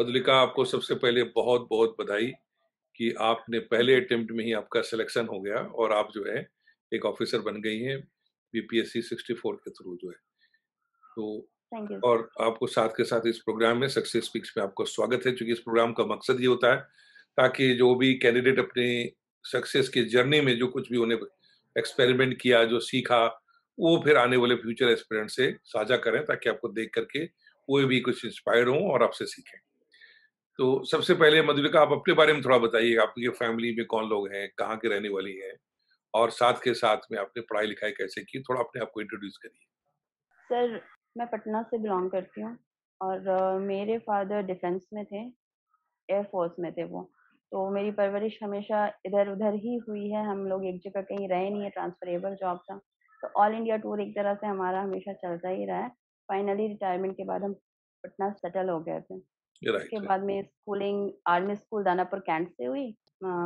मधुलिका, आपको सबसे पहले बहुत बहुत बधाई कि आपने पहले अटेम्प्ट में ही आपका सिलेक्शन हो गया और आप जो है एक ऑफिसर बन गई हैं बीपीएससी 64 के थ्रू जो है। तो और आपको साथ के साथ इस प्रोग्राम में सक्सेस स्पीक्स में आपको स्वागत है, क्योंकि इस प्रोग्राम का मकसद ये होता है ताकि जो भी कैंडिडेट अपने सक्सेस के जर्नी में जो कुछ भी उन्होंने एक्सपेरिमेंट किया, जो सीखा, वो फिर आने वाले फ्यूचर एस्पिरेंट से साझा करें ताकि आपको देख करके वो भी कुछ इंस्पायर हों और आपसे सीखें। तो सबसे पहले मधुलिका, आप अपने बारे में थोड़ा बताइए, आपकी फैमिली में कौन लोग हैं, कहाँ के रहने वाली हैं और साथ के साथ में आपने पढ़ाई लिखाई कैसे की, थोड़ा अपने आप को इंट्रोड्यूस करिए। सर, मैं पटना से बिलोंग करती हूँ और मेरे फादर डिफेंस में थे, एयरफोर्स में थे वो, तो मेरी परवरिश हमेशा इधर उधर ही हुई है। हम लोग एक जगह कहीं रहे नहीं है, ट्रांसफरेबल जॉब था, तो ऑल इंडिया टूर एक तरह से हमारा हमेशा चलता ही रहा है। फाइनली रिटायरमेंट के बाद हम पटना सेटल हो गए थे। उसके बाद में schooling army school Danapur cantt से हुई।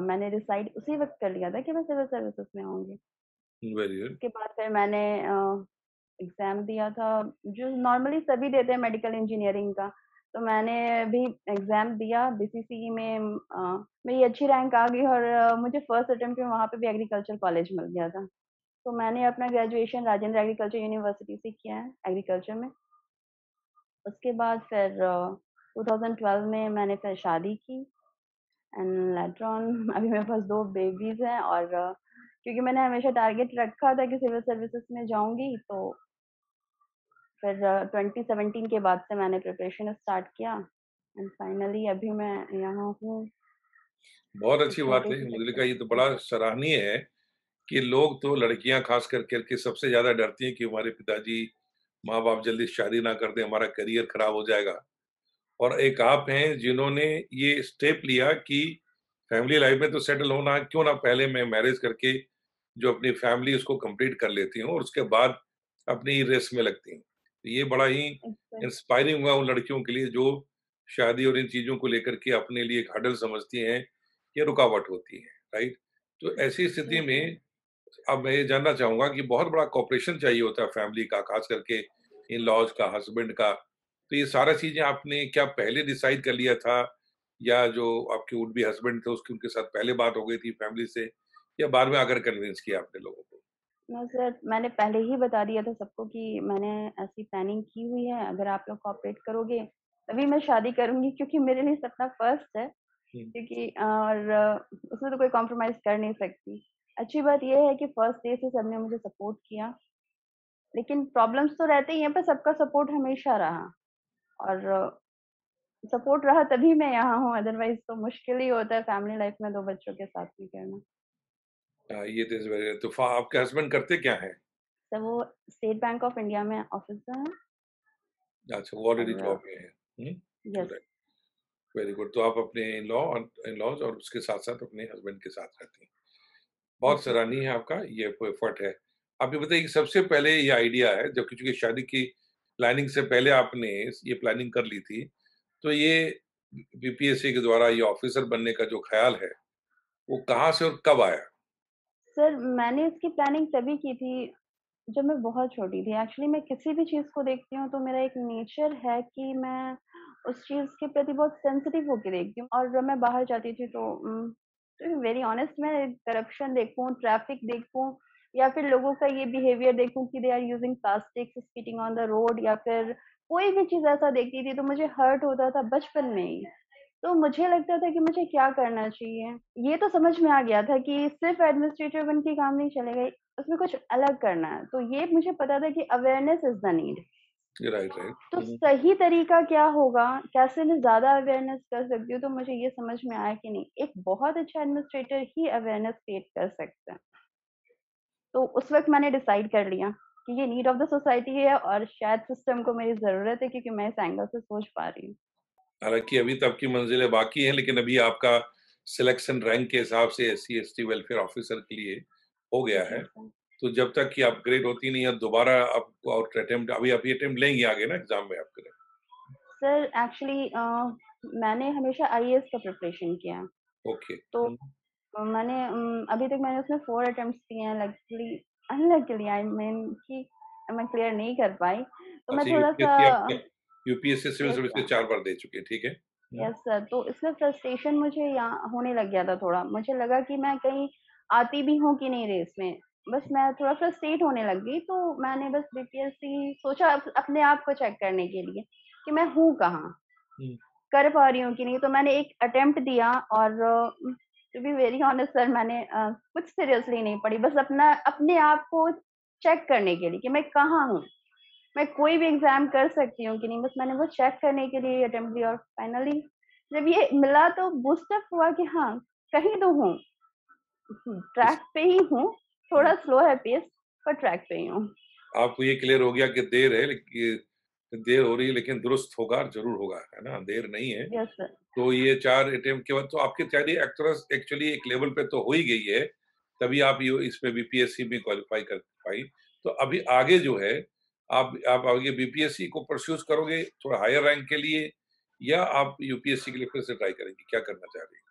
मैंने डिसाइड उसी वक्त कर लिया था कि मैं सिविल सर्विसेज में आऊंगी। उसके बाद फिर मैंने एग्जाम दिया था जो नॉर्मली सभी देते हैं मेडिकल इंजीनियरिंग का, तो मैंने भी एग्जाम दिया। बीसीसीई में मेरी अच्छी रैंक आ गई और मुझे फर्स्ट अटेम्प्ट में वहाँ पे भी एग्रीकल्चर कॉलेज मिल गया था। तो मैंने अपना ग्रेजुएशन राजेंद्र एग्रीकल्चर यूनिवर्सिटी से किया है एग्रीकल्चर में। उसके बाद फिर 2012 में मैंने फिर शादी की एंड लेटर ऑन अभी मेरे पास 2 बेबीज हैं। और क्योंकि मैंने हमेशा टारगेट रखा था कि सिविल सर्विसेज में जाऊंगी, तो फिर 2017 के बाद से मैंने प्रिपरेशन स्टार्ट किया एंड फाइनली अभी मैं यहाँ हूँ। बहुत अच्छी बात है मधुलिका, ये तो बड़ा सराहनीय है कि लोग तो लड़कियां खास करके सबसे ज्यादा डरती हैं कि हमारे पिताजी माँ बाप जल्दी शादी ना कर दें, हमारा करियर खराब हो जाएगा, और एक आप हैं जिन्होंने ये स्टेप लिया कि फैमिली लाइफ में तो सेटल होना, क्यों ना पहले मैं मैरिज करके जो अपनी फैमिली उसको कंप्लीट कर लेती हूँ और उसके बाद अपनी रेस में लगती हूँ। तो ये बड़ा ही इंस्पायरिंग हुआ उन लड़कियों के लिए जो शादी और इन चीज़ों को लेकर के अपने लिए एक हडल समझती हैं, ये रुकावट होती है, राइट। तो ऐसी स्थिति में अब मैं ये जानना चाहूँगा कि बहुत बड़ा कॉपरेशन चाहिए होता है फैमिली का, खास करके इन लॉज का, हस्बैंड का, तो ये सारा चीज़ें आपने क्या पहले डिसाइड कर लिया था, या जो आपके वुड बी हस्बैंड थे उसकी उनके साथ पहले बात हो गई थी फैमिली से, या बाद में आकर कन्विंस किया आपने लोगों को? नो सर, मैंने पहले ही बता दिया था सबको कि मैंने ऐसी प्लानिंग की हुई है, अगर आप लोग कोऑपरेट करोगे तभी मैं शादी करूंगी, क्योंकि मेरे लिए सपना फर्स्ट है, क्योंकि और उसमें तो कोई कॉम्प्रोमाइज कर नहीं सकती। अच्छी बात यह है कि फर्स्ट डे से सबने मुझे सपोर्ट किया, लेकिन प्रॉब्लम्स तो रहते ही हैं, पर सबका सपोर्ट हमेशा रहा और सपोर्ट रहा तभी मैं यहाँ हूँ, अदरवाइज तो मुश्किल ही होता है फैमिली लाइफ में 2 बच्चों के साथ भी करना। ये तो आपके हस्बैंड करते क्या हैं? सर, वो स्टेट बैंक ऑफ इंडिया में ऑफिसर हैं। अच्छा, वो ऑलरेडी जॉब में हैं। Yes, very good. तो आप अपने इन-लॉज और उसके साथ साथ अपने हस्बैंड के साथ रहती हैं, बहुत सराहनीय है आपका ये एफर्ट है। आप ये बताइए कि सबसे पहले ये आइडिया है, जब क्योंकि शादी की प्लानिंग से पहले आपने ये प्लानिंग कर ली थी, तो ये बीपीएससी के द्वारा ये ऑफिसर बनने का जो ख्याल है वो कहाँ से और कब आया? सर, मैंने इसकी प्लानिंग तभी की थी जब मैं बहुत छोटी थी। एक्चुअली मैं किसी भी चीज़ को देखती हूँ तो मेरा एक नेचर है कि मैं उस चीज़ के प्रति बहुत सेंसिटिव होकर देखती हूँ, और जब मैं बाहर जाती थी तो वेरी ऑनेस्ट मैं करप्शन देखूं, ट्रैफिक देखूं, या फिर लोगों का ये बिहेवियर देखूं कि they are using plastics, spitting on the road, या फिर कोई भी चीज़ ऐसा देखती थी तो मुझे हर्ट होता था बचपन में ही। तो मुझे लगता था कि मुझे क्या करना चाहिए। ये तो समझ में आ गया था कि सिर्फ एडमिनिस्ट्रेटर बन के काम नहीं चलेगा, उसमें कुछ अलग करना है। तो ये मुझे पता था कि awareness is the need. Right. तो सही तरीका क्या होगा, कैसे मैं ज्यादा अवेयरनेस कर सकती हूँ, तो मुझे ये समझ में आया कि नहीं, एक बहुत अच्छा एडमिनिस्ट्रेटर ही अवेयरनेस क्रिएट कर सकता है। तो उस वक्त मैंने डिसाइड कर लिया कि ये नीड ऑफ द सोसाइटी है और शायद सिस्टम को मेरी जरूरत है, क्योंकि मैं इस एंगल से सोच पा रही हूँ। हालांकि अभी तक की मंजिलें बाकी हैं, लेकिन अभी आपका सिलेक्शन रैंक के हिसाब से SC ST वेलफेयर ऑफिसर के लिए हो गया है, तो जब तक कि अपग्रेड होती नहीं है दोबारा आपको और अटेम्प्ट, अभी अटेम्प्ट लेंगे आगे ना एग्जाम में आपके लिए? सर, एक्चुअली मैंने हमेशा IAS का प्रिपरेशन किया। ओके। तो अभी तक मैंने उसमें 4 अटेम्प्ट्स किए हैं, अनलकीली आई मीन कि मैं क्लियर नहीं कर पाई। तो मैं थोड़ा सा UPSC सिविल सर्विस के 4 बार दे चुके हैं, ठीक है। यस सर, तो इसमें फ्रस्ट्रेशन मुझे यहाँ होने लग गया था थोड़ा, मुझे लगा कि मैं कहीं आती भी हूँ कि नहीं रेस में, बस मैं थोड़ा फ्रस्ट्रेट होने लग गई। तो मैंने बस बीपीएससी सोचा अपने आप को चेक करने के लिए कि मैं हूँ कहाँ, कर पा रही हूँ कि नहीं। तो मैंने एक अटेम्प्ट दिया और to be very honest sir मैंने कुछ सीरियसली नहीं पढ़ी, बस अपने आप को चेक करने के लिए कि मैं कहाँ हूँ, मैं कोई भी एग्जाम कर सकती हूँ कि नहीं, बस मैंने वो चेक करने के लिए अटेम्प्ट दिया। और फाइनली जब ये मिला तो बूस्टअप हुआ कि हाँ कहीं तो हूँ, ट्रैक पे ही हूँ, थोड़ा स्लो है पेस पर ट्रैक पे ही हूँ। आपको ये क्लियर हो गया कि देर है, देर हो रही है लेकिन दुरुस्त होगा, जरूर होगा, है ना, देर नहीं है। yes, sir. तो ये 4 अटेम्प्ट के बाद तो आपकी तैयारी एक्चुअली एक लेवल पे तो हो ही गई है, तभी आप इसमें बीपीएससी में क्वालिफाई कर पाई। तो अभी आगे जो है आप आगे बीपीएससी को परस्यूज करोगे थोड़ा हायर रैंक के लिए, या आप यूपीएससी के लिए फिर से ट्राई करेंगे, क्या करना चाह रही है?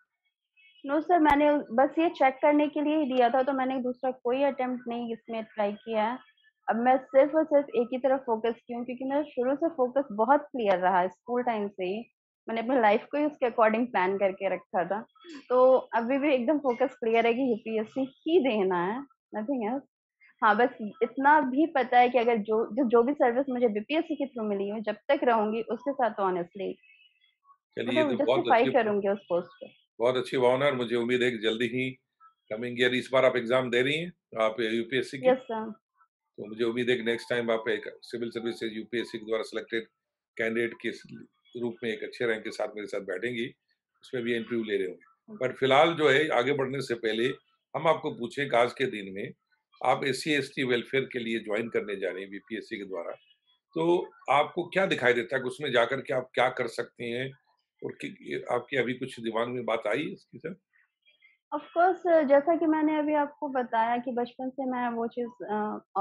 नो सर, मैंने बस ये चेक करने के लिए ही दिया था, तो मैंने दूसरा कोई अटेम्प्ट नहीं इसमें ट्राई किया है। अब मैं सिर्फ और सिर्फ एक ही तरफ फोकस की हूँ, क्योंकि मेरा शुरू से फोकस बहुत क्लियर रहा है, स्कूल टाइम से ही मैंने अपनी लाइफ को ही उसके अकॉर्डिंग प्लान करके रखा था। तो अभी भी एकदम फोकस क्लियर है कि यूपीएससी ही देना है, नथिंग एल्स। हाँ, बस इतना भी पता है कि अगर जो भी सर्विस मुझे बीपीएससी के थ्रू मिली है, जब तक रहूंगी उसके साथ ऑनेस्टली जस्टिफाई करूंगी उस पोस्ट पे। बहुत अच्छी भावना, और मुझे उम्मीद है कि जल्दी ही कमिंग ईयर, इस बार आप एग्जाम दे रही हैं आप यूपीएससी की? Yes sir. तो मुझे उम्मीद है कि नेक्स्ट टाइम आप एक सिविल सर्विसेज यूपीएससी के द्वारा सिलेक्टेड कैंडिडेट के रूप में एक अच्छे रैंक के साथ मेरे साथ बैठेंगी, उसमें भी इंटरव्यू ले रहे होंगे। पर फिलहाल जो है आगे बढ़ने से पहले हम आपको पूछें कि आज के दिन में आप SC ST वेलफेयर के लिए ज्वाइन करने जा रहे हैं बीपीएससी के द्वारा, तो आपको क्या दिखाई देता है कि उसमें जाकर के आप क्या कर सकते हैं, और आपके अभी कुछ दिमाग में बात आई इसकी सर? ऑफ कोर्स, जैसा कि मैंने अभी आपको बताया कि बचपन से मैं वो चीज़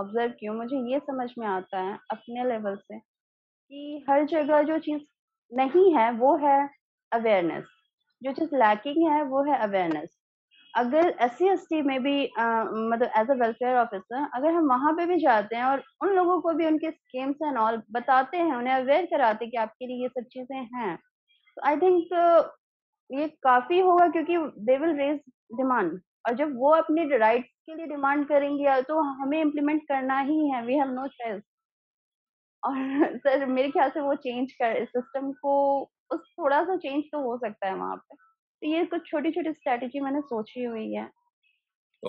ऑब्जर्व की हूँ, मुझे ये समझ में आता है अपने लेवल से कि हर जगह जो चीज़ नहीं है वो है अवेयरनेस, जो चीज़ लैकिंग है वो है अवेयरनेस। अगर SC ST में भी मतलब एज अ वेलफेयर ऑफिसर अगर हम वहाँ पे भी जाते हैं और उन लोगों को भी उनके स्कीम्स एंड ऑल बताते हैं, उन्हें अवेयर कराते हैं कि आपके लिए ये सब चीज़ें हैं, तो आई थिंक ये काफी होगा, क्योंकि दे विल रेज डिमांड, और जब वो अपने राइट्स के लिए डिमांड करेंगे तो हमें इम्प्लीमेंट करना ही है, वी हैव नो चॉइस। और सर मेरे ख्याल से वो चेंज कर सिस्टम को उस थोड़ा सा चेंज तो हो सकता है वहाँ पे। तो ये कुछ छोटी छोटी स्ट्रेटेजी मैंने सोची हुई है।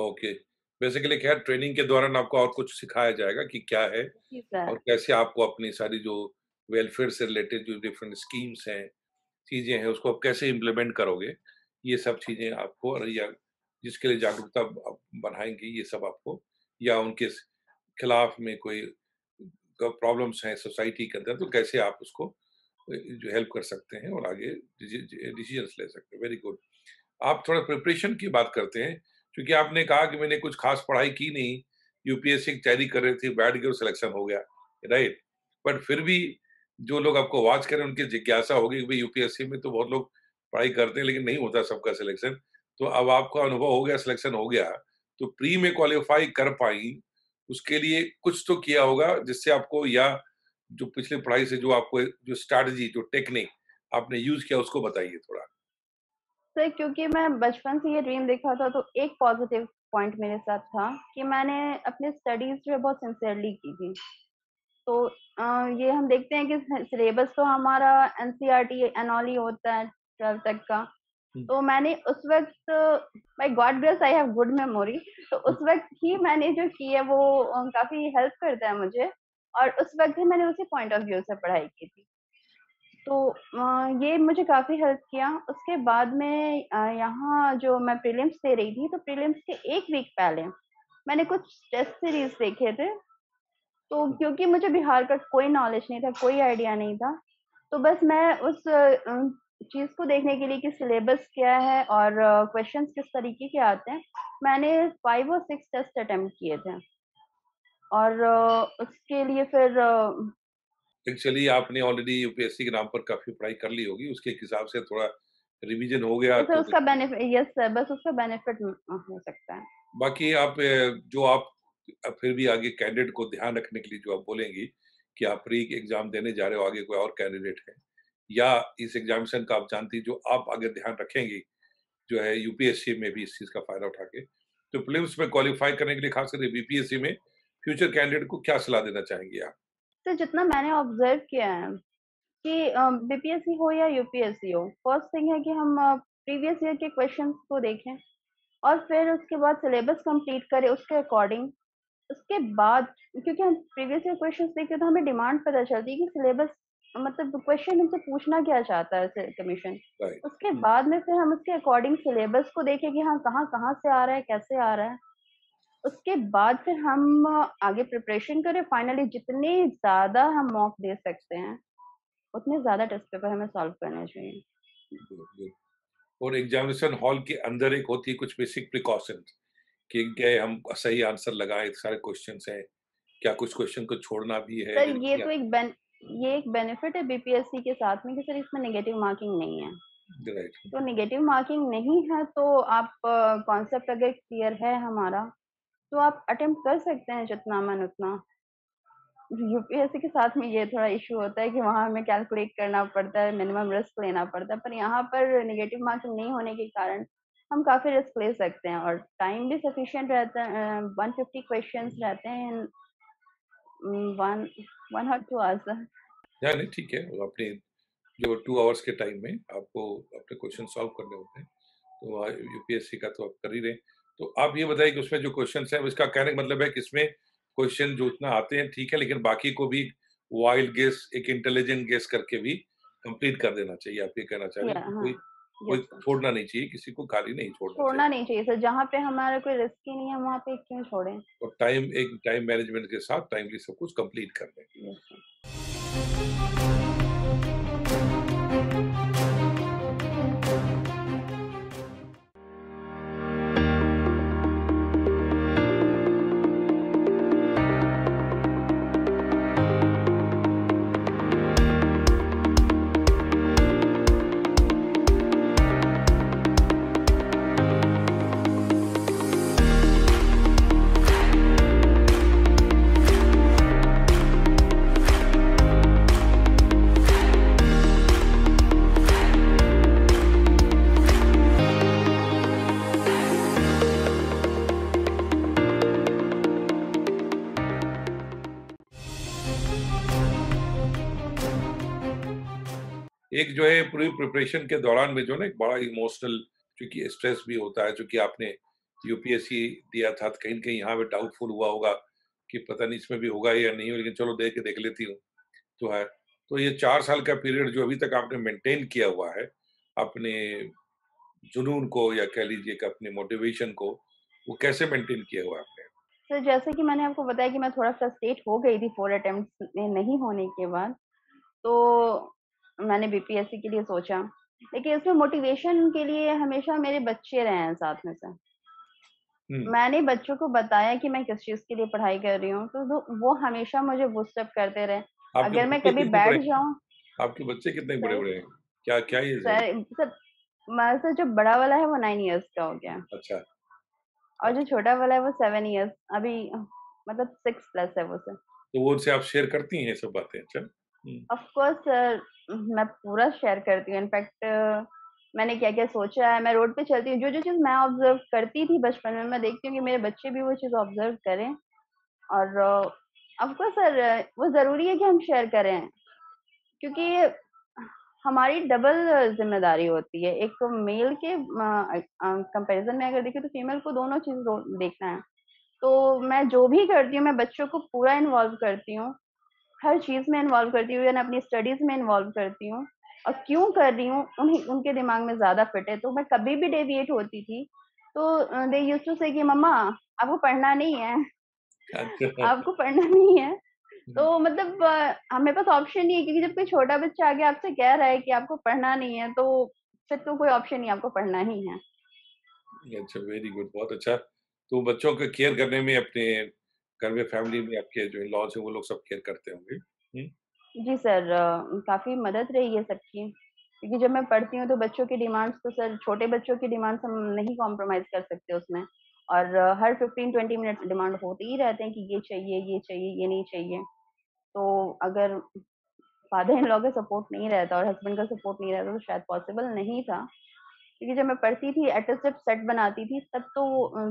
ओके, बेसिकली खैर ट्रेनिंग के दौरान आपको और कुछ सिखाया जाएगा कि क्या है और कैसे आपको अपनी सारी जो वेलफेयर से रिलेटेड जो डिफरेंट स्कीम्स हैं, चीजें हैं, उसको आप कैसे इम्प्लीमेंट करोगे, ये सब चीजें आपको, और या जिसके लिए जागरूकता बढ़ाएंगी ये सब आपको, या उनके खिलाफ में कोई प्रॉब्लम्स हैं सोसाइटी के अंदर तो कैसे आप उसको जो हेल्प कर सकते हैं और आगे डिसीजंस ले सकते हैं। Very good. आप थोड़ा प्रिपरेशन की बात करते हैं, क्योंकि आपने कहा कि मैंने कुछ खास पढ़ाई की नहीं, यूपीएससी की तैयारी कर रही थी, बैठ गए, सिलेक्शन हो गया, राइट। बट फिर भी जो लोग आपको वॉच करें उनकी जिज्ञासा होगी कि भाई यूपीएससी में तो बहुत लोग पढ़ाई करते हैं लेकिन नहीं होता सबका सिलेक्शन। तो अब आपका अनुभव हो गया, सिलेक्शन हो गया, तो प्री में क्वालिफाई कर पाई, उसके लिए कुछ तो किया होगा जिससे आपको, या जो पिछले पढ़ाई से जो आपको जो स्ट्रैटेजी जो टेक्निक आपने यूज किया उसको बताइए थोड़ा सर। क्योंकि मैं बचपन से ये ड्रीम देखा था, तो एक पॉजिटिव पॉइंट मेरे साथ था कि मैंने अपने स्टडीज जो बहुत सिंसियरली की थी। तो ये हम देखते हैं कि सिलेबस तो हमारा NCERT एंड ऑल ही होता है 12 तक का। तो मैंने उस वक्त, by God grace I have good memory, तो उस वक्त ही मैंने जो की है वो काफी हेल्प करता है मुझे, और उस वक्त ही मैंने उसी पॉइंट ऑफ व्यू से पढ़ाई की थी। तो ये मुझे काफी हेल्प किया। उसके बाद में यहाँ जो मैं प्रीलिम्स दे रही थी, तो प्रीलिम्स के एक वीक पहले मैंने कुछ टेस्ट सीरीज देखे थे। तो क्योंकि मुझे बिहार का कोई नॉलेज नहीं था, कोई आइडिया नहीं था, तो बस मैं उस चीज़ को देखने के लिए कि सिलेबस क्या है और क्वेश्चंस किस तरीके के आते हैं, मैंने 5 और 6 टेस्ट अटेम्प्ट किए थे। और उसके लिए फिर एक्चुअली आपने ऑलरेडी यूपीएससी के नाम पर काफी पढ़ाई कर ली होगी, उसके हिसाब से थोड़ा रिवीजन हो गया तो उसका बेनिफिट, यस सर, बस उसका बेनिफिट हो सकता है। बाकी आप जो आप फिर भी आगे कैंडिडेट को ध्यान रखने के लिए जो आप बोलेंगी कि आप प्री एग्जाम देने जा रहे हो, आगे कोई और कैंडिडेट है या इस एग्जामिनेशन का आप जानती जो आप आगे ध्यान रखेंगी जो है यूपीएससी में भी इस चीज़ का फायदा उठा के। तो प्रीलिम्स में क्वालिफाई करने के लिए खास करके बीपीएससी में फ्यूचर कैंडिडेट को क्या सलाह देना चाहेंगे आप? तो जितना मैंने ऑब्जर्व किया है कि बीपीएससी हो या यूपीएससी हो, फर्स्ट थिंग है कि हम प्रीवियस ईयर के क्वेश्चंस को देखें और फिर उसके बाद सिलेबस कंप्लीट करें उसके अकॉर्डिंग। उसके बाद क्योंकि हम प्रीवियस ईयर क्वेश्चंस देखते हैं तो हमें डिमांड पता चलती है कि सिलेबस मतलब क्वेश्चन हमसे पूछना क्या चाहता है कमीशन। उसके बाद में फिर हम उसके अकॉर्डिंग सिलेबस को देखें कि हाँ कहाँ से आ रहा है, कैसे आ रहा है। उसके बाद फिर हम आगे प्रिपरेशन करें। फाइनली जितने ज़्यादा हम मॉक दे सकते हैं उतने ज़्यादा टेस्ट पेपर हमें सॉल्व करना चाहिए। और एग्जामिनेशन हॉल के अंदर एक होती है कुछ बेसिक प्रिकॉशन कि क्या हम सही आंसर लगाएं, सारे क्वेश्चंस हैं क्या, कुछ क्वेश्चन को छोड़ना भी है सर। ये तो एक बेनिफिट है बीपीएससी के साथ में कि सर इसमें नेगेटिव मार्किंग नहीं है। तो नेगेटिव मार्किंग नहीं है तो आप कॉन्सेप्ट अगर क्लियर है हमारा तो आप अटेम्प्ट कर सकते हैं जितना मन उतना। यूपीएससी के साथ में ये थोड़ा इशू होता है कि वहाँ हमें कैलकुलेट करना पड़ता है, मिनिमम रिस्क लेना पड़ता है, पर यहाँ पर नेगेटिव मार्किंग नहीं होने के कारण हम काफ़ी रिस्क ले सकते हैं और टाइम भी सफिशिएंट रहता है। 150 क्वेश्चंस रहते हैं 1 और 2 आवर्स। नहीं ठीक है, और अपने जो 2 आवर्स के टाइम में आपको अपने क्वेश्चन सॉल्व करने होते हैं तो यूपीएससी का तो आप कर ही रहे। तो आप ये बताइए कि उसमें जो क्वेश्चन है उसका कहने का मतलब है कि इसमें क्वेश्चन जो उतना आते हैं ठीक है, लेकिन बाकी को भी वाइल्ड गेस एक इंटेलिजेंट गेस करके भी कंप्लीट कर देना चाहिए। आप ये कहना चाह रहे हैं कोई छोड़ना नहीं चाहिए, किसी को खाली नहीं छोड़ना नहीं चाहिए सर। जहाँ पे हमारा कोई रिस्क ही नहीं है वहाँ पे क्यों छोड़ें। और टाइम मैनेजमेंट के साथ टाइमली सब कुछ कंप्लीट कर दें। एक जो है पूरी प्रिपरेशन के दौरान में जो ना एक बड़ा इमोशनल चूंकि स्ट्रेस भी होता है, चूंकि आपने यूपीएससी दिया था कहीं कहीं यहाँ पे डाउटफुल हुआ होगा कि पता नहीं इसमें भी होगा या नहीं, लेकिन चलो देख लेती हूँ तो है। तो ये 4 साल का पीरियड जो अभी तक आपने मेंटेन किया हुआ है अपने जुनून को या कह लीजिए कि अपने मोटिवेशन को, वो कैसे मेंटेन किया हुआ आपने? सर जैसे कि मैंने आपको बताया कि मैं थोड़ा फ्रस्ट्रेट हो गई थी 4 अटेम्प्ट में नहीं होने के बाद, तो मैंने बीपीएससी के लिए सोचा। लेकिन इसमें मोटिवेशन के लिए हमेशा मेरे बच्चे रहे हैं साथ में सर। मैंने बच्चों को बताया कि मैं किस चीज के लिए पढ़ाई कर रही हूँ तो वो हमेशा मुझे बूस्टअप करते रहे। अगर मैं कभी बैठ जाऊँ। आपके बच्चे कितने बड़े बड़े हैं? क्या क्या ये सर जो बड़ा वाला है वो 9 ईयर्स का हो गया। अच्छा। और जो छोटा वाला है वो 7 ईयर्स, अभी मतलब 6+ है वो सर। तो वो आप शेयर करती हैं सब बातें? अच्छा। ऑफ कोर्स सर मैं पूरा शेयर करती हूँ। इनफैक्ट मैंने क्या क्या सोचा है, मैं रोड पे चलती हूँ जो चीज़ मैं ऑब्जर्व करती थी बचपन में, मैं देखती हूँ कि मेरे बच्चे भी वो चीज़ ऑब्जर्व करें। और ऑफ कोर्स सर वो ज़रूरी है कि हम शेयर करें क्योंकि हमारी डबल जिम्मेदारी होती है। एक मेल के कंपैरिजन में अगर देखें तो फीमेल को दोनों चीज़ देखना है। तो मैं जो भी करती हूँ मैं बच्चों को पूरा इन्वॉल्व करती हूँ, हर चीज़ में इन्वॉल्व करती हूँ, यानी अपनी स्टडीज़ में इन्वॉल्व करती हूँ। और क्यों कर रही हूँ उनके दिमाग में ज़्यादा फिट है। तो मैं कभी भी डेविएट होती थी तो दे यूज्ड टू से कि मम्मा आपको पढ़ना नहीं है, आपको पढ़ना नहीं है। तो मतलब हमारे पास ऑप्शन नहीं है क्योंकि जब कोई छोटा बच्चा आगे आपसे कह रहा है कि आपको पढ़ना नहीं है तो फिर तो कोई ऑप्शन नहीं, आपको पढ़ना ही है। अच्छा, वेरी गुड, बहुत अच्छा। तो बच्चों को केयर करने में अपने घर में फैमिली में आपके जो लॉज है वो लोग सब केयर करते होंगे? जी सर, काफ़ी मदद रही है सबकी क्योंकि जब मैं पढ़ती हूँ तो बच्चों की डिमांड्स तो सर छोटे बच्चों की डिमांड्स हम नहीं कॉम्प्रोमाइज़ कर सकते उसमें। और हर 15-20 मिनट डिमांड होते ही रहते हैं कि ये चाहिए, ये चाहिए, ये नहीं चाहिए। तो अगर फादर इन लॉ का सपोर्ट नहीं रहता और हस्बैंड का सपोर्ट नहीं रहता तो शायद पॉसिबल नहीं था, क्योंकि जब मैं पढ़ती थी एटस्टेप सेट बनाती थी तब तो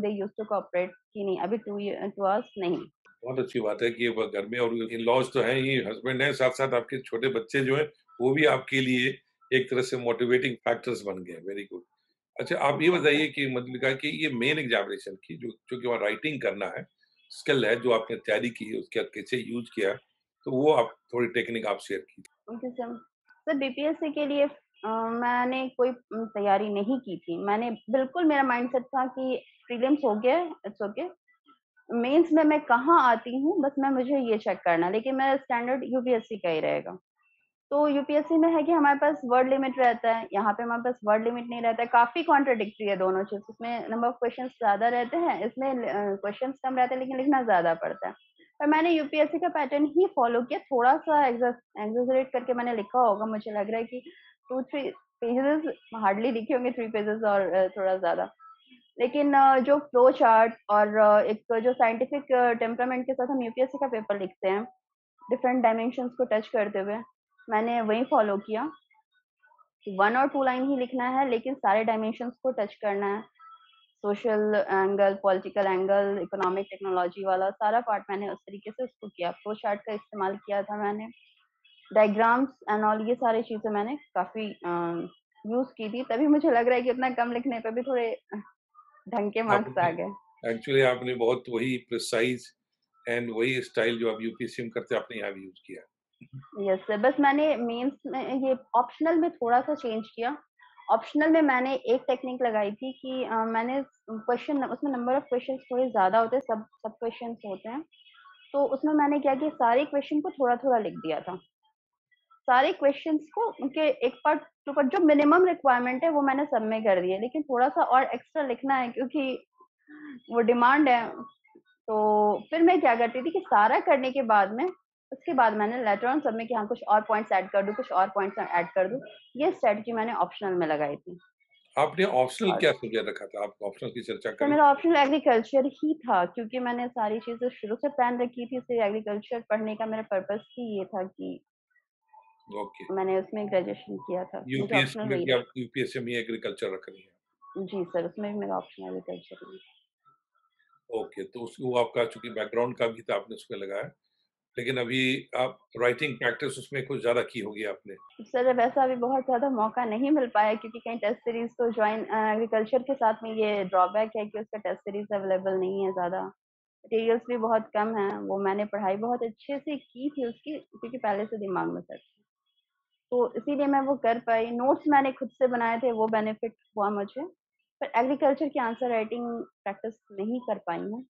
दे यूज्ड टू कोऑपरेट कि नहीं अभी 2 आवर्स नहीं। बहुत अच्छी बात है कि घर में और इन लॉज तो हैं ही, हस्बैंड हैं, साथ साथ आपके छोटे बच्चे जो हैं वो भी आपके लिए एक तरह से मोटिवेटिंग फैक्टर्स बन गए। Very good. अच्छा आप ये बताइए कि मधुलिका की ये मेन एग्जामिनेशन की जो कि राइटिंग करना है स्किल है जो आपने तैयारी की है उसके कैसे यूज किया तो वो आप थोड़ी टेक्निक आप शेयर कीजिए। ओके सर, बीपीएससी के लिए मैंने कोई तैयारी नहीं की थी। मैंने बिल्कुल मेरा माइंडसेट था कि प्रीलिम्स हो गया इट्स ओके, मेंस में मैं कहाँ आती हूँ बस मैं मुझे ये चेक करना, लेकिन मेरा स्टैंडर्ड यूपीएससी का ही रहेगा। तो यूपीएससी में है कि हमारे पास वर्ड लिमिट रहता है, यहाँ पे हमारे पास वर्ड लिमिट नहीं रहता है, काफ़ी कॉन्ट्राडिक्टरी है दोनों चीज़। उसमें नंबर ऑफ क्वेश्चन ज़्यादा रहते हैं, इसमें क्वेश्चन कम रहते हैं लेकिन लिखना ज़्यादा पड़ता है। पर मैंने यूपीएससी का पैटर्न ही फॉलो किया, थोड़ा सा एग्जैजरेट करके मैंने लिखा होगा, मुझे लग रहा है कि 2-3 पेजेस हार्डली लिखे होंगे, 3 पेजेस और थोड़ा ज़्यादा। लेकिन जो फ्लो चार्ट और एक जो साइंटिफिक टेम्परामेंट के साथ हम यूपीएससी का पेपर लिखते हैं डिफरेंट डायमेंशंस को टच करते हुए, मैंने वही फॉलो किया कि 1 और 2 लाइन ही लिखना है लेकिन सारे डायमेंशंस को टच करना है। Social angle, political angle, economic, technology वाला सारा पार्ट मैंने उस तरीके से उसको किया। फ्लो चार्ट का इस्तेमाल किया था मैंने, डायग्राम्स एंड ऑल ये सारी चीज़ें मैंने काफ़ी यूज़ की थी, तभी मुझे लग रहा है कि इतना कम लिखने पर भी थोड़े ढंग के मार्क्स आ गए। एक्चुअली आपने बहुत वही प्रिसाइज एंड वही स्टाइल जो आप यूपीएससी में करते आपने यहाँ भी यूज किया। यस सर, बस मैंने मेंस में ये ऑप्शनल में थोड़ा सा चेंज किया। ऑप्शनल में मैंने एक टेक्निक लगाई थी कि मैंने क्वेश्चन उसमें नंबर ऑफ क्वेश्चन थोड़े ज़्यादा होते हैं, सब क्वेश्चन होते हैं, तो उसमें मैंने क्या किया सारे क्वेश्चन को थोड़ा थोड़ा लिख दिया था। सारे क्वेश्चंस को उनके एक पार्ट टू पार्ट जो मिनिमम रिक्वायरमेंट है वो मैंने सब में कर दिए, लेकिन थोड़ा सा और एक्स्ट्रा लिखना है क्योंकि वो डिमांड है। तो फिर मैं क्या करती थी कि सारा करने के बाद में उसके बाद मैंने लेटर ऑन सब में कि हाँ कुछ और पॉइंट्स ऐड कर दूँ, कुछ और पॉइंट्स ऐड कर दूँ, ये स्ट्रेटजी मैंने ऑप्शनल में लगाई थी। आपने ऑप्शनल क्या सब्जेक्ट रखा था? आप ऑप्शनल की चर्चा करें। मेरा ऑप्शनल एग्रीकल्चर ही था क्योंकि मैंने सारी चीज़ें शुरू से प्लान रखी थी, इसलिए एग्रीकल्चर पढ़ने का मेरा पर्पस ही ये था कि मैंने उसमें ग्रेजुएशन किया था। यूपीएससी में एग्रीकल्चर रख रही है? जी सर, उसमें मेरा ऑप्शन एग्रीकल्चर है। ओके, तो उसको आपका चूंकि बैकग्राउंड का भी था आपने उसमें लगाया, लेकिन अभी आप राइटिंग प्रैक्टिस उसमें कुछ ज्यादा की होगी आपने? सर वैसा अभी बहुत ज्यादा मौका नहीं मिल पाया क्योंकि कहीं टेस्ट सीरीज तो ज्वाइन एग्रीकल्चर के साथ में ये ड्रॉबैक है कि उसका टेस्ट सीरीज अवेलेबल नहीं है, ज्यादा मटेरियल्स भी बहुत कम है। वो मैंने पढ़ाई बहुत अच्छे से की थी उसकी क्योंकि पहले से दिमाग में सर, तो इसीलिए मैं वो कर पाई। नोट्स मैंने खुद से बनाए थे, वो बेनिफिट हुआ मुझे, पर एग्रीकल्चर की आंसर राइटिंग प्रैक्टिस नहीं कर पाई हूँ।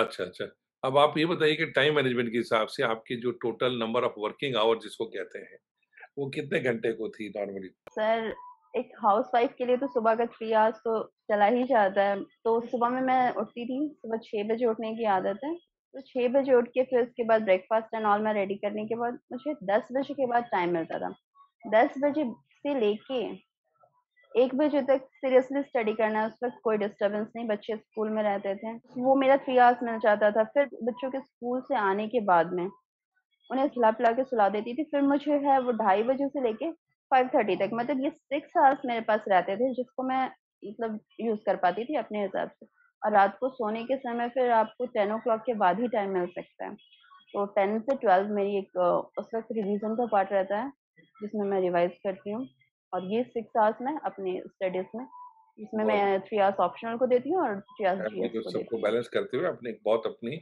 अच्छा अच्छा, अब आप ये बताइए कि टाइम मैनेजमेंट के हिसाब से आपकी जो total number of working hour जिसको कहते हैं वो कितने घंटे को थी नॉर्मली? सर एक हाउसवाइफ के लिए तो सुबह का 3 आवर्स तो चला ही जाता है। तो सुबह में मैं उठती थी, सुबह 6 बजे उठने की आदत है, तो 6 बजे उठ के फिर उसके बाद ब्रेकफास्ट एंड ऑल मैं रेडी करने के बाद मुझे 10 बजे के बाद टाइम मिलता था। 10 बजे से लेके 1 बजे तक सीरियसली स्टडी करना है, उस वक्त कोई डिस्टर्बेंस नहीं, बच्चे स्कूल में रहते थे, वो मेरा 3 आवर्स मिल जाता था। फिर बच्चों के स्कूल से आने के बाद में उन्हें खिला-पिला के सुला देती थी, फिर मुझे है वो 2:30 बजे से लेके 5:30 तक, मतलब ये 6 आवर्स मेरे पास रहते थे जिसको मैं मतलब यूज़ कर पाती थी अपने हिसाब से। और रात को सोने के समय फिर आपको 10 o'clock के बाद ही टाइम मिल सकता है, तो 10 से 12 मेरी एक उस वक्त रिवीजन का पार्ट रहता है जिसमें मैं रिवाइज करती हूँ, और ये 6 आवर्स मैं अपने स्टडीज में जिसमें मैं 3 आवर्स ऑप्शनल को देती हूँ और 3 आवर्स जीएस को सबको बैलेंस करते हुए अपने बहुत अपनी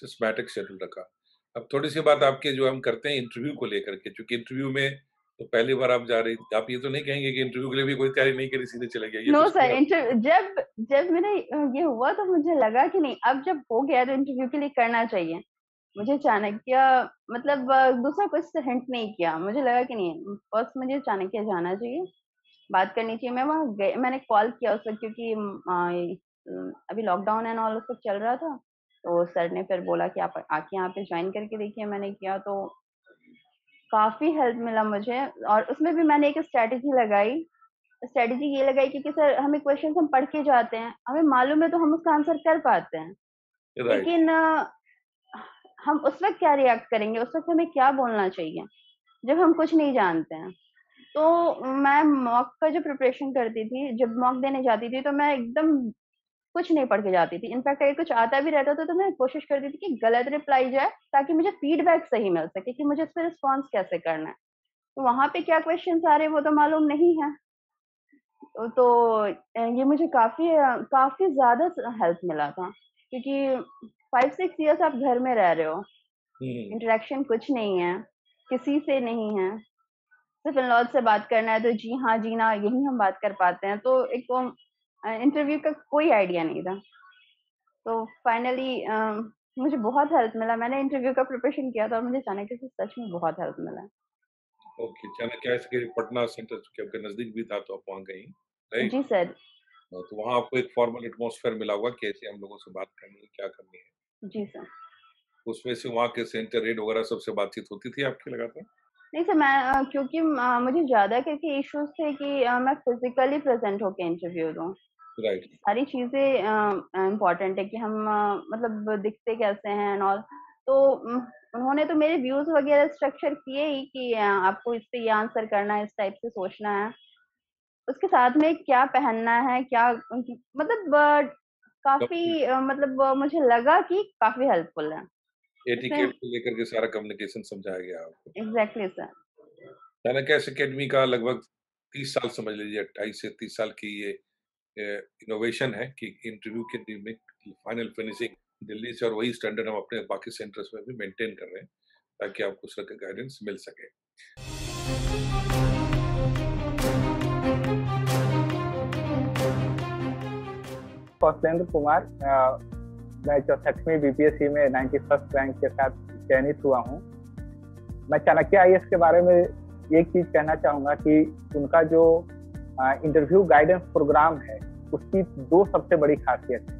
सिस्टमैटिक शेड्यूल रखा। अब थोड़ी सी बात आपके जो हम करते हैं इंटरव्यू को लेकर के, क्योंकि इंटरव्यू में तो पहली बार आप जा रही, आप ये तो नहीं कहेंगे कि इंटरव्यू के लिए भी कोई तैयारी नहीं करी सीधे चले गए? नो सर, इंटरव्यू जब मेरा ये हुआ तो मुझे लगा कि नहीं अब जब हो गया तो इंटरव्यू के लिए करना चाहिए। मुझे चाणक्य मतलब दूसरा कुछ हिंट नहीं किया, मुझे लगा कि नहीं फर्स्ट मुझे चाणक्य जाना चाहिए, बात करनी चाहिए। मैं वहाँ गई, मैंने कॉल किया उस वक्त क्योंकि अभी लॉकडाउन एंड ऑल उस वक्त चल रहा था, तो सर ने फिर बोला कि आप आके यहाँ पे ज्वाइन करके देखिए। मैंने किया तो काफ़ी हेल्प मिला मुझे, और उसमें भी मैंने एक स्ट्रैटेजी लगाई। स्ट्रैटेजी ये लगाई क्योंकि सर हमें क्वेश्चन हम पढ़ के जाते हैं, हमें मालूम है तो हम उसका आंसर कर पाते हैं, लेकिन हम उस वक्त क्या रिएक्ट करेंगे, उस वक्त हमें क्या बोलना चाहिए, जब हम कुछ नहीं जानते हैं। तो मैं मॉक का जो प्रिपरेशन करती थी, जब मॉक देने जाती थी तो मैं एकदम कुछ नहीं पढ़ के जाती थी। इनफैक्ट अगर कुछ आता भी रहता था तो मैं कोशिश करती थी कि गलत रिप्लाई जाए ताकि मुझे फीडबैक सही मिल सके कि मुझे इस पर रिस्पॉन्स कैसे करना है। तो वहाँ पे क्या क्वेश्चन आ रहे वो तो मालूम नहीं है। तो ये मुझे काफ़ी ज़्यादा हेल्प मिला था, क्योंकि 5-6 ईयर्स आप घर में रह रहे हो, इंटरेक्शन कुछ नहीं है, किसी से नहीं है, सिर्फ इन लॉज से बात करना है तो जी हाँ जी ना यही हम बात कर पाते हैं। तो एक तो इंटरव्यू का कोई आइडिया नहीं था। तो फाइनली मुझे बहुत हेल्प मिला। मैंने इंटरव्यू का प्रिपरेशन किया था और मुझे चाणक्य से सच में बहुत हेल्प मिला। ओके, चाणक्य पटना सेंटर के आपके नजदीक भी था तो आप वहाँ गई, राइट? जी सर। तो वहाँ आपको एक फॉर्मल एटमॉस्फेयर मिला हुआ, कैसे हम लोगों से बात करनी है, क्या करनी है। जी सर। उसमें से वहाँ के सेंटर हेड वगैरह सबसे बातचीत होती थी आपकी लगातार? नहीं सर, मैं क्योंकि मुझे ज्यादा करके इश्यूज थे कि मैं फिजिकली प्रेजेंट होके इंटरव्यू दूँ। राइट। सारी चीजें इम्पोर्टेंट है कि हम मतलब दिखते कैसे हैं एंड ऑल। तो उन्होंने तो मेरे व्यूज वगैरह स्ट्रक्चर किए ही कि आपको इस पे ये आंसर करना है, इस टाइप से सोचना है, उसके साथ में क्या पहनना है, क्या मतलब काफी मतलब मुझे लगा कि काफी हेल्पफुल है। एटिकेट से लेकर के सारा कम्युनिकेशन समझाया गया आपको। Exactly sir. चाणक्य एकेडमी का लगभग 30 साल समझ लीजिए, 28 से 30 साल की ये इनोवेशन है कि इंटरव्यू के दिन में फाइनल फिनिशिंग दिल्ली से, और वही स्टैंडर्ड हम अपने बाकी सेंटर्स में भी मेंटेन कर रहे हैं ताकि आपको उस तरह का गाइडेंस मिल सके। कौशलेंद्र कुमार, मैं 64वीं बीपीएससी में 91st रैंक के साथ चयनित हुआ हूँ। मैं चाणक्य आईएएस के बारे में एक चीज़ कहना चाहूँगा कि उनका जो इंटरव्यू गाइडेंस प्रोग्राम है उसकी 2 सबसे बड़ी खासियत है,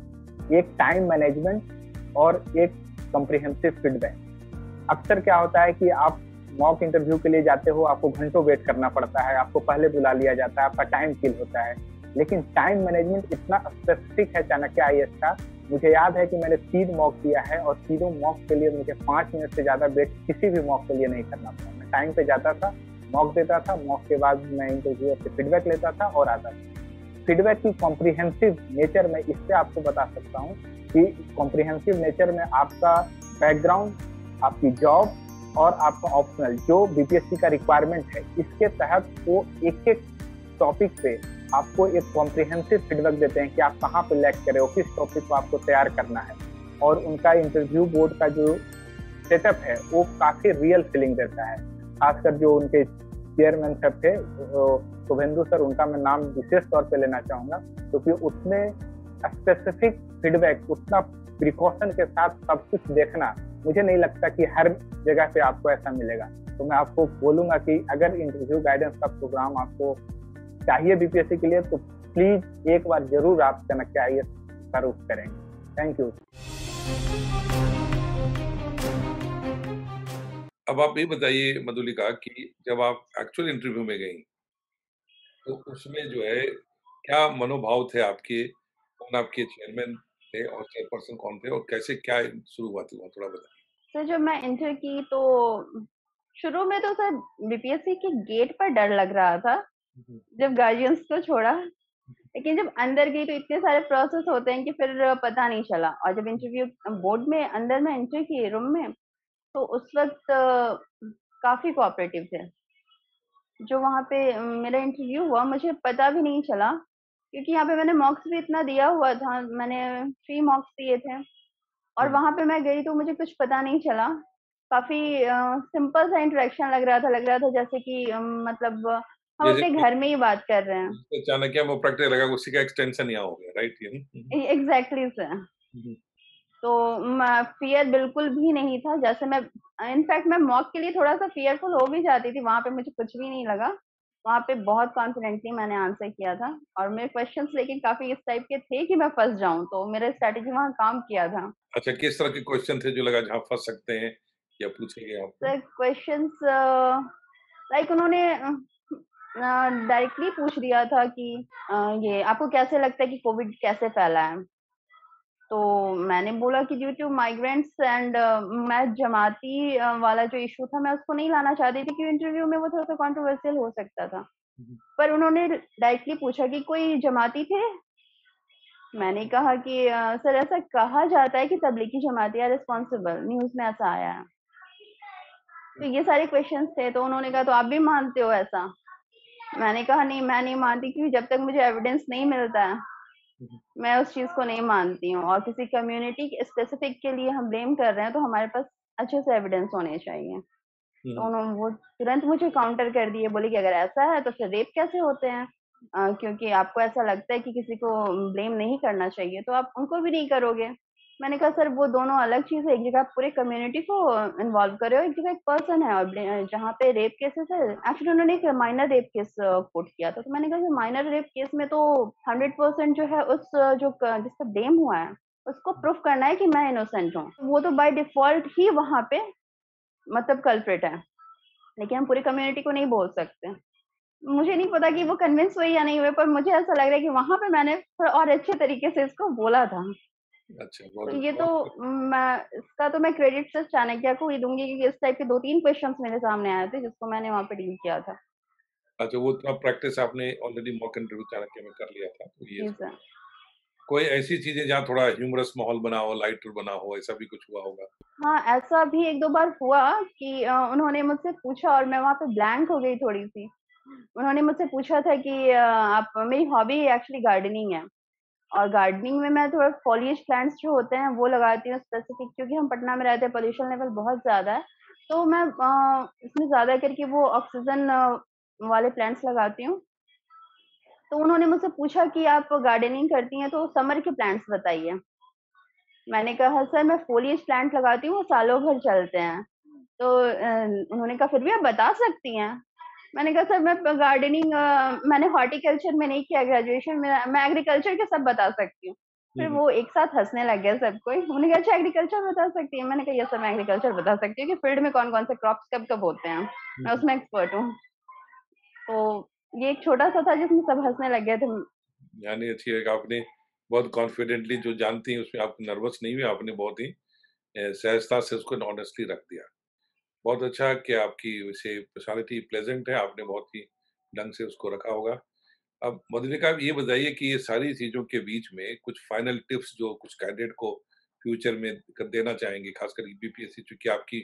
एक टाइम मैनेजमेंट और एक कॉम्प्रिहेंसिव फीडबैक। अक्सर क्या होता है कि आप मॉक इंटरव्यू के लिए जाते हो, आपको घंटों वेट करना पड़ता है, आपको पहले बुला लिया जाता है, आपका टाइम किल होता है, लेकिन टाइम मैनेजमेंट इतना स्पेसिफिक है चाणक्य आईएएस का। मुझे याद है कि मैंने 3 मॉक किया है और तीनों मॉक के लिए मुझे 5 मिनट से ज़्यादा वेट किसी भी मॉक के लिए नहीं करना पड़ा। मैं टाइम पे जाता था, मॉक देता था, मॉक के बाद मैं इंटरव्यूअर से फीडबैक लेता था और आता था। फीडबैक की कॉम्प्रिहेंसिव नेचर में इससे आपको बता सकता हूँ कि कॉम्प्रिहेंसिव नेचर में आपका बैकग्राउंड, आपकी जॉब और आपका ऑप्शनल जो बीपीएससी का रिक्वायरमेंट है, इसके तहत वो एक टॉपिक पे आपको एक कॉम्प्रिहेंसिव फीडबैक देते हैं कि आप कहाँ पर लैग कर रहे हो, किस टॉपिक को आपको तैयार करना है। और उनका इंटरव्यू बोर्ड का जो सेटअप है वो काफ़ी रियल फीलिंग देता है। खासकर जो उनके चेयरमैन सर थे शुभेंदु सर, उनका मैं नाम विशेष तौर पे लेना चाहूँगा क्योंकि उसमें स्पेसिफिक फीडबैक उतना प्रिकॉशन के साथ सब कुछ देखना, मुझे नहीं लगता कि हर जगह पे आपको ऐसा मिलेगा। तो मैं आपको बोलूँगा कि अगर इंटरव्यू गाइडेंस का प्रोग्राम आपको चाहिए बीपीएससी के लिए तो प्लीज एक बार जरूर आप चाणक्य आईएएस जरूर करेंगे। Thank you. अब आप ये बताइए मधुलिका कि जब आप एक्चुअल इंटरव्यू में गई तो उसमें जो है क्या मनोभाव थे आपके, कौन आपके चेयरमैन थे और चेयरपर्सन कौन थे और कैसे क्या शुरू हुआ था, थोड़ा बताइए। सर जब मैं इंटर की तो शुरू में तो सर बीपीएससी के गेट पर डर लग रहा था जब गार्जियंस को छोड़ा, लेकिन जब अंदर गई तो इतने सारे प्रोसेस होते हैं कि फिर पता नहीं चला। और जब इंटरव्यू बोर्ड में अंदर में एंट्री की रूम में तो उस वक्त काफ़ी कोऑपरेटिव थे। जो वहाँ पे मेरा इंटरव्यू हुआ मुझे पता भी नहीं चला क्योंकि यहाँ पे मैंने मॉक्स भी इतना दिया हुआ था, मैंने 3 मॉक्स दिए थे और वहाँ पे मैं गई तो मुझे कुछ पता नहीं चला। काफ़ी सिंपल सा इंटरेक्शन लग रहा था जैसे कि मतलब हम अपने घर में ही बात कर रहे हैं। चाणक्य वो प्रैक्टिस लगा उसी का एक्सटेंशन यहाँ हो गया, राइट? Exactly sir. तो फियर बिल्कुल भी नहीं था। जैसे मैं इनफैक्ट मैं मॉक के लिए थोड़ा सा फियरफुल हो भी जाती थी, वहाँ पे मुझे कुछ भी नहीं लगा। वहाँ पे बहुत कॉन्फिडेंटली मैंने आंसर किया था और मेरे क्वेश्चंस लेकिन काफी इस टाइप के थे कि मैं फंस जाऊँ, तो मेरा स्ट्रेटेजी वहाँ काम किया था। अच्छा, किस तरह के क्वेश्चन थे जो लगा जहाँ फंस सकते हैं या पूछे गए आपको? सर क्वेश्चंस लाइक उन्होंने डायरेक्टली पूछ दिया था कि ये आपको कैसे लगता है कि कोविड कैसे फैला है, तो मैंने बोला कि ड्यू टू माइग्रेंट्स एंड मैं जमाती वाला जो इशू था मैं उसको नहीं लाना चाहती थी, क्योंकि इंटरव्यू में वो थोड़ा सा कंट्रोवर्शियल हो सकता था। पर उन्होंने डायरेक्टली पूछा कि कोई जमाती थे? मैंने कहा कि सर ऐसा कहा जाता है कि तबलीगी जमातियां रिस्पॉन्सिबल, न्यूज में ऐसा आया है। तो ये सारे क्वेश्चंस थे। तो उन्होंने कहा तो आप भी मानते हो ऐसा? मैंने कहा नहीं, मैं नहीं मानती, क्योंकि जब तक मुझे एविडेंस नहीं मिलता है मैं उस चीज को नहीं मानती हूँ। और किसी कम्युनिटी स्पेसिफिक के लिए हम ब्लेम कर रहे हैं तो हमारे पास अच्छे से एविडेंस होने चाहिए। तो उन्होंने वो तुरंत मुझे काउंटर कर दिए, बोले कि अगर ऐसा है तो फिर रेप कैसे होते हैं? क्योंकि आपको ऐसा लगता है कि किसी को ब्लेम नहीं करना चाहिए तो आप उनको भी नहीं करोगे। मैंने कहा सर वो दोनों अलग चीज है, एक जगह पूरे कम्युनिटी को इन्वॉल्व कर रहे हो, एक जगह एक पर्सन है। और जहाँ पे रेप केसेस है, एक्चुअली उन्होंने एक माइनर रेप केस कोट किया था, तो मैंने कहा माइनर रेप केस में तो 100% जो है उस जो जिसका ब्लेम हुआ है उसको प्रूफ करना है कि मैं इनोसेंट हूँ। वो तो बाय डिफॉल्ट ही वहाँ पे मतलब कल्प्रेट है, लेकिन हम पूरी कम्युनिटी को नहीं बोल सकते। मुझे नहीं पता कि वो कन्विंस हुए या नहीं हुए, पर मुझे ऐसा लग रहा है कि वहाँ पे मैंने थोड़ा और अच्छे तरीके से इसको बोला था। अच्छा, तो ये तो मैं इसका तो मैं क्रेडिट सिर्फ चाणक्य को ही दूंगी, क्योंकि इस टाइप के 2-3 क्वेश्चंस मेरे सामने आए थे जिसको मैंने वहाँ पे डील किया था। अच्छा, वो तो प्रैक्टिस आपने ऑलरेडी मॉक इंटरव्यू चाणक्य में कर लिया था। तो ये कोई ऐसी चीजें जहाँ थोड़ा ह्यूमरस माहौल बना हो, लाइटर बना हो, ऐसा भी कुछ हुआ होगा? हाँ, ऐसा भी 1-2 बार हुआ कि उन्होंने मुझसे पूछा और मैं वहाँ पे ब्लैंक हो गई थोड़ी सी। उन्होंने मुझसे पूछा था कि आप, मेरी हॉबी एक्चुअली गार्डनिंग है, और गार्डनिंग में मैं थोड़ा फॉलिएज प्लांट्स जो होते हैं वो लगाती हूँ स्पेसिफिक, क्योंकि हम पटना में रहते हैं, पोल्यूशन लेवल बहुत ज़्यादा है, तो मैं इसमें ज़्यादा करके वो ऑक्सीजन वाले प्लांट्स लगाती हूँ। तो उन्होंने मुझसे पूछा कि आप गार्डनिंग करती हैं तो समर के प्लांट्स बताइए। मैंने कहा सर मैं फॉलिएज प्लांट लगाती हूँ, वो सालों भर चलते हैं। तो उन्होंने कहा फिर भी आप बता सकती हैं? मैंने कहा सर मैं गार्डनिंग, मैंने हॉर्टिकल्चर में नहीं किया ग्रेजुएशन मेरा, मैं एग्रीकल्चर के सब बता सकती हूँ। फिर वो एक साथ हंसने लग गया सब कोई। उन्होंने कहा अच्छा एग्रीकल्चर बता सकती है? मैंने कहा यस सर मैं एग्रीकल्चर बता सकती हूँ कि फील्ड में कौन कौन से क्रॉप्स कब कब होते हैं, मैं उसमें एक्सपर्ट हूँ। तो ये एक छोटा सा था जिसमें सब हंसने लग गए थे। यानी अच्छी है कि आपने बहुत कॉन्फिडेंटली जो जानती है उसमें आप नर्वस नहीं हुए, आपने बहुत ही सहजता से उसको ऑनेस्टली रख दिया। बहुत अच्छा कि आपकी वैसे पर्सनालिटी प्लेजेंट है, आपने बहुत ही ढंग से उसको रखा होगा। अब मधुलिका आप ये बताइए कि ये सारी चीज़ों के बीच में कुछ फाइनल टिप्स जो कुछ कैंडिडेट को फ्यूचर में देना चाहेंगे, खासकर बीपीएससी, चूँकि आपकी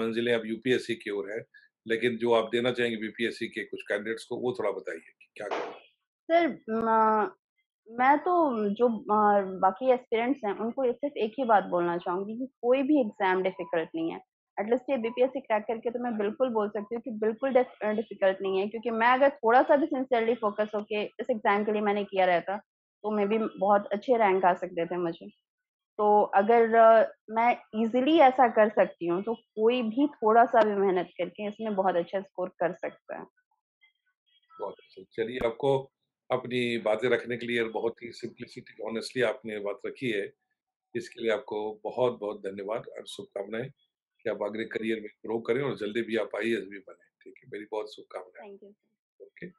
मंजिलें अब यूपीएससी की ओर है, लेकिन जो आप देना चाहेंगे बीपीएससी के कुछ कैंडिडेट्स को वो थोड़ा बताइए कि क्या करें। सर मैं तो जो बाकी एस्पिरेंट्स हैं उनको सिर्फ एक ही बात बोलना चाहूँगी कि कोई भी एग्जाम डिफिकल्ट नहीं है। एटलीस्ट ये बीपीएससी क्रैक करके तो मैं बिल्कुल बोल सकती हूँ कि बिल्कुल डिफिकल्ट नहीं है, क्योंकि मैं अगर थोड़ा सा भी सिंसियरली फोकस होके इस एग्जाम के लिए मैंने किया रहता तो मैं भी बहुत अच्छे रैंक आ सकते थे मुझे। तो अगर मैं इजीली ऐसा कर सकती हूँ तो कोई भी थोड़ा सा भी मेहनत करके इसमें बहुत अच्छा स्कोर कर सकता है। बहुत अच्छा, चलिए आपको अपनी बातें रखने के लिए, बहुत ही सिंपलिसिटी ऑनेस्टली आपने बात रखी है, इसके लिए आपको बहुत बहुत धन्यवाद और शुभकामनाएं कि आप आगे करियर में ग्रो करें और जल्दी भी आप आईएएस भी बने। ठीक है, मेरी बहुत शुभकामनाएं। Thank you. Okay.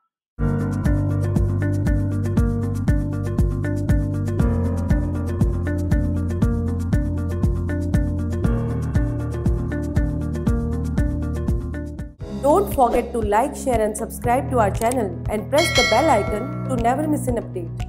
Don't forget to like, share and subscribe to our channel and press the bell icon to never miss an update.